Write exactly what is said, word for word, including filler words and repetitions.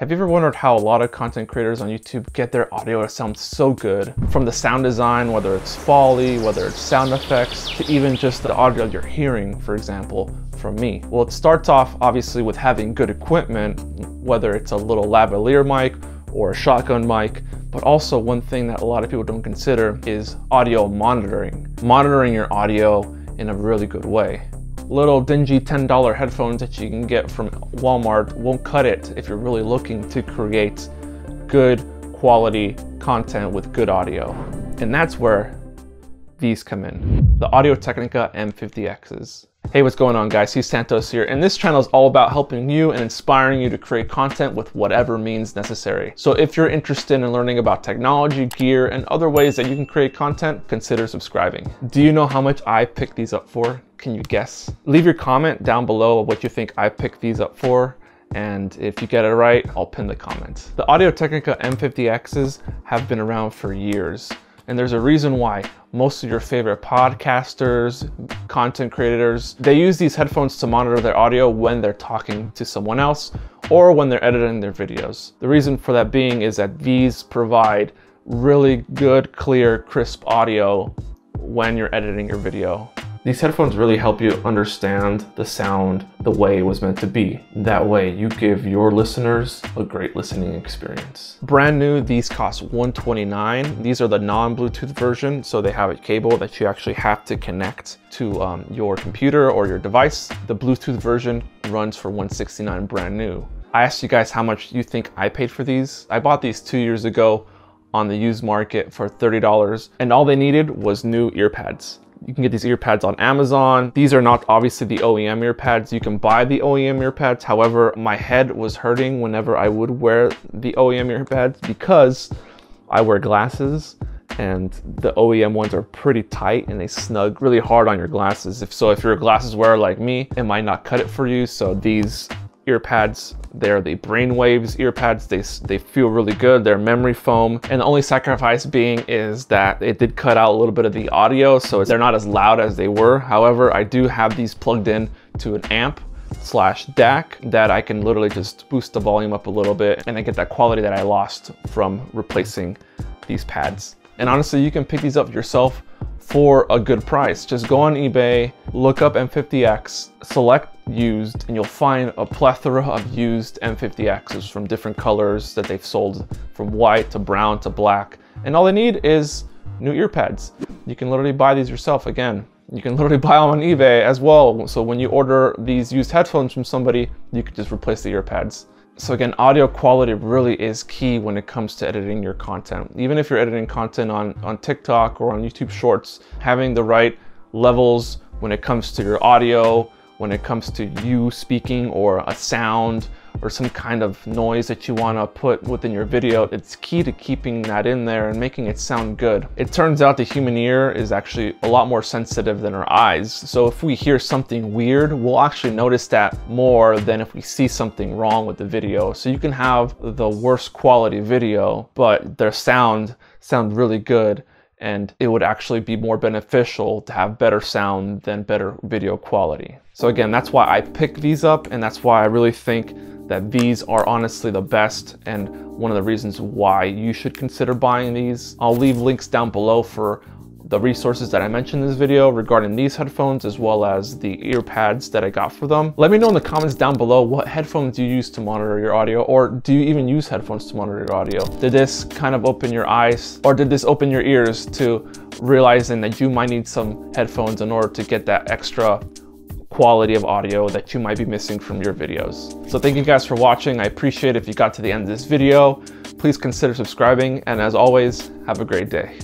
Have you ever wondered how a lot of content creators on YouTube get their audio to sound so good? From the sound design, whether it's Foley, whether it's sound effects, to even just the audio you're hearing, for example, from me. Well, it starts off obviously with having good equipment, whether it's a little lavalier mic or a shotgun mic, but also one thing that a lot of people don't consider is audio monitoring. Monitoring your audio in a really good way. Little dingy ten dollar headphones that you can get from Walmart won't cut it if you're really looking to create good quality content with good audio. And that's where these come in, the Audio Technica M fifty X's. Hey, what's going on, guys? Seez Santos here, and this channel is all about helping you and inspiring you to create content with whatever means necessary. So if you're interested in learning about technology, gear, and other ways that you can create content, consider subscribing. Do you know how much I picked these up for? Can you guess? Leave your comment down below of what you think I picked these up for, and if you get it right, I'll pin the comment. The Audio Technica M fifty X's have been around for years, and there's a reason why most of your favorite podcasters, content creators, they use these headphones to monitor their audio when they're talking to someone else or when they're editing their videos. The reason for that being is that these provide really good, clear, crisp audio when you're editing your video. These headphones really help you understand the sound the way it was meant to be. That way you give your listeners a great listening experience. Brand new, these cost one hundred twenty-nine dollars. These are the non-Bluetooth version, so they have a cable that you actually have to connect to um, your computer or your device. The Bluetooth version runs for one hundred sixty-nine dollars brand new. I asked you guys how much you think I paid for these. I bought these two years ago on the used market for thirty dollars, and all they needed was new ear pads. You can get these ear pads on Amazon. These are not obviously the O E M ear pads. You can buy the O E M ear pads. However, my head was hurting whenever I would wear the O E M ear pads because I wear glasses, and the O E M ones are pretty tight and they snug really hard on your glasses. If so, if you're a glasses wearer like me, it might not cut it for you. So these ear pads, they're the Brainwaves ear pads. They, they feel really good. They're memory foam. And the only sacrifice being is that it did cut out a little bit of the audio, so they're not as loud as they were. However, I do have these plugged in to an amp slash D A C that I can literally just boost the volume up a little bit, and I get that quality that I lost from replacing these pads. And honestly, you can pick these up yourself for a good price. Just go on eBay, look up M fifty X, select used, and you'll find a plethora of used M fifty X's from different colors that they've sold, from white to brown to black. And all they need is new ear pads. You can literally buy these yourself. Again, you can literally buy them on eBay as well. So when you order these used headphones from somebody, you could just replace the ear pads. So again, audio quality really is key when it comes to editing your content. Even if you're editing content on, on TikTok or on YouTube Shorts, having the right levels when it comes to your audio, when it comes to you speaking or a sound or some kind of noise that you want to put within your video, it's key to keeping that in there and making it sound good. It turns out the human ear is actually a lot more sensitive than our eyes. So if we hear something weird, we'll actually notice that more than if we see something wrong with the video. So you can have the worst quality video, but their sound sound really good, and it would actually be more beneficial to have better sound than better video quality. So again, that's why I picked these up, and that's why I really think that these are honestly the best and one of the reasons why you should consider buying these. I'll leave links down below for the resources that I mentioned in this video regarding these headphones, as well as the ear pads that I got for them. Let me know in the comments down below, what headphones do you use to monitor your audio, or do you even use headphones to monitor your audio? Did this kind of open your eyes, or did this open your ears to realizing that you might need some headphones in order to get that extra quality of audio that you might be missing from your videos? So thank you guys for watching. I appreciate it if you got to the end of this video. Please consider subscribing, and as always, have a great day.